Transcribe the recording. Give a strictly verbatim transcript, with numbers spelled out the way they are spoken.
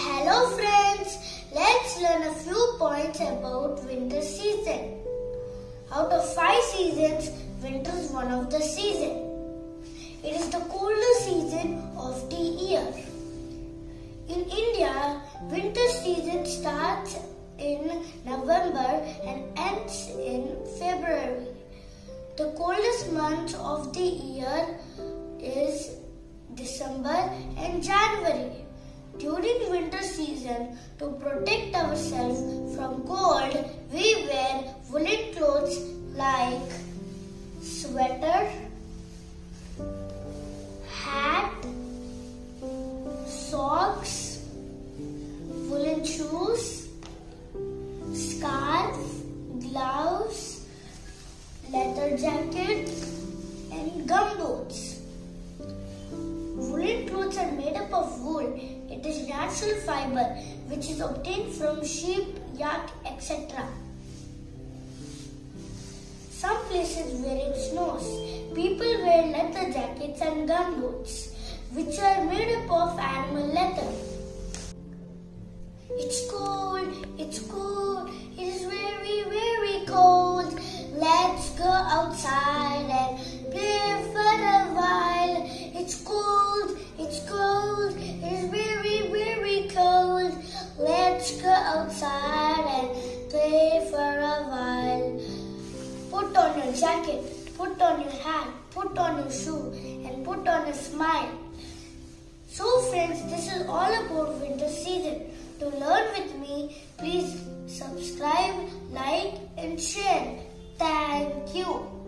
Hello friends, let's learn a few points about winter season. Out of five seasons, winter is one of the season. It is the coldest season of the year. In India, winter season starts in November and ends in February. The coldest month of the year is December and January. During winter season, to protect ourselves from cold, we wear woolen clothes like sweater, hat, socks, woolen shoes, scarf, gloves, leather jacket, and gumboots. Woolen clothes are made up of wool. It is natural fiber which is obtained from sheep, yak, et cetera. Some places where it snows, people wear leather jackets and gumboots, which are made up of animal leather. It's cold, it's cold, it is very, very cold. Let's go outside and play for a while. It's cold, it's cold, it is very, very cold. Let's go outside and play for a while. Put on your jacket, put on your hat, put on your shoe, and put on a smile. So friends, this is all about winter season. To learn with me, please subscribe, like, and share. Thank you.